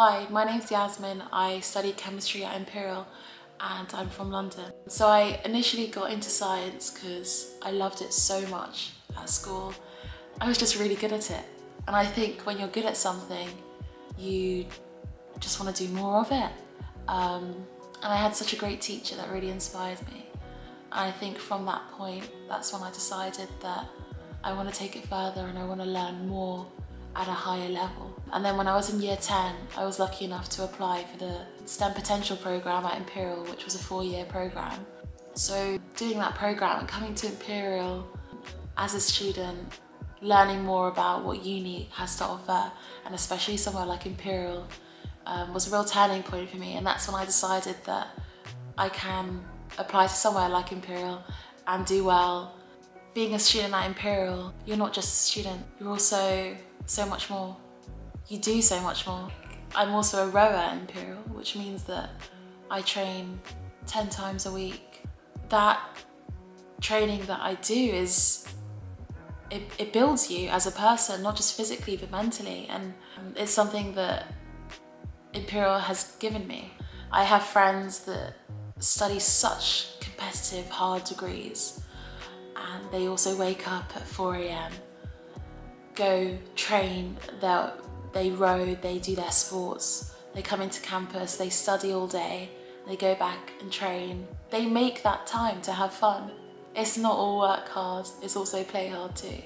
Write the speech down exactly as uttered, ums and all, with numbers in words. Hi, my name's Yasmin. I study chemistry at Imperial and I'm from London. So I initially got into science because I loved it so much at school. I was just really good at it. And I think when you're good at something, you just want to do more of it. Um, and I had such a great teacher that really inspired me. I think from that point, that's when I decided that I want to take it further and I want to learn more at a higher level. And then when I was in year ten, I was lucky enough to apply for the STEM Potential programme at Imperial, which was a four-year programme. So doing that programme and coming to Imperial as a student, learning more about what uni has to offer, and especially somewhere like Imperial, um, was a real turning point for me. And that's when I decided that I can apply to somewhere like Imperial and do well. Being a student at Imperial, you're not just a student, you're also so much more. You do so much more. I'm also a rower at Imperial, which means that I train ten times a week. That training that I do is, it, it builds you as a person, not just physically, but mentally. And it's something that Imperial has given me. I have friends that study such competitive, hard degrees, and they also wake up at four A M, go train, they row, they do their sports, they come into campus, they study all day, they go back and train. They make that time to have fun. It's not all work hard, it's also play hard too.